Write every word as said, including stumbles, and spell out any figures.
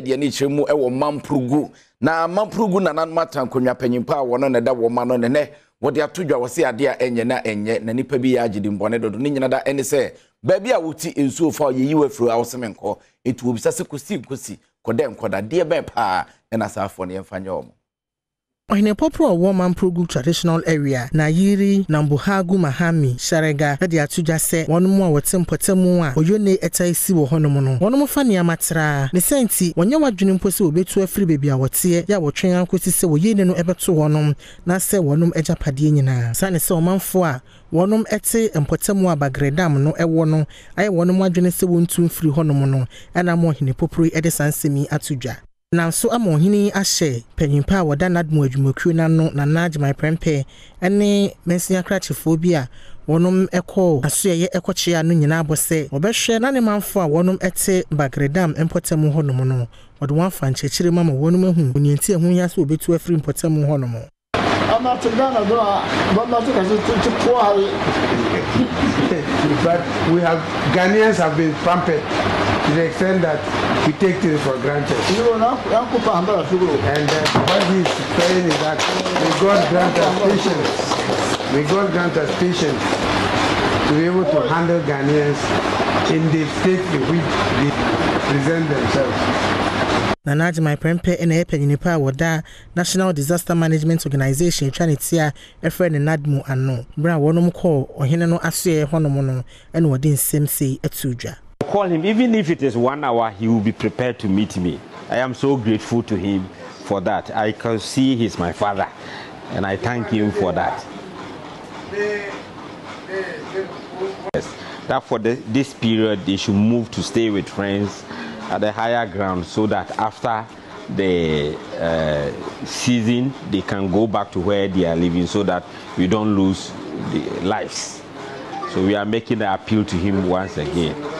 de ni chemu e wo Mamprugu na Mamprugu na nanmatankonwa panyimpa wo no ne da wo ma no ne ne wo de atodwa wo se ade a enye na enye na nipa bi ya gidi mbone dodo ni nyina da ene se ba bi a woti ensuo fa ye yiwa fru awsemenko etu obisa se kosi kosi koda nkoda de be pa na safo ne mfanya omo. In a popular Mamprugu traditional area, Nayiri, Nambuhagu Mahami, Sharega, Edia Tuja se, one more watem potemua, or yone etaisi wo honomono. One more funny amatra. The senti, when you are dreaming pussy will be to a free baby, I would say, ya will train uncle to say, well, you know, ever to one um, now say one um eja padina. San so man foa, one um ete and potemua bagredam, no, a one, I one more genus wound to free honomono, and I'm more in a popri edisan semi atuja. Now, so I'm on Hini Ashe, penny power than N A D M O Jumukuna, no, Nanaj, my prempe, any Messia Cratchophobia, one um echo, a swear echo chair, no, Yanabo say, or best share none a man for one um ete, bagredam, and Potamo Honomono, or the one fan, Chirimama, one woman who you see who has will be to a free Potamo Honomo. I'm not to Ghana, but not to poor. But we have Ghanaians have been pampered to the extent that we take things for granted. And uh, what he's saying is that may God grant us patience. May God grant us patience to be able to handle Ghanaians in the state in which they present themselves. Nanaj my prempe and a peninipa wada National Disaster Management Organization Chanitia a friend in N A D M O and no bra wonum call or hinano asue honomono and what didn't same say a tuja. Call him, even if it is one hour, he will be prepared to meet me. I am so grateful to him for that. I can see he's my father, and I thank him for that. Yes, that for the, this period, they should move to stay with friends at a higher ground so that after the uh, season, they can go back to where they are living so that we don't lose the lives. So we are making an appeal to him once again.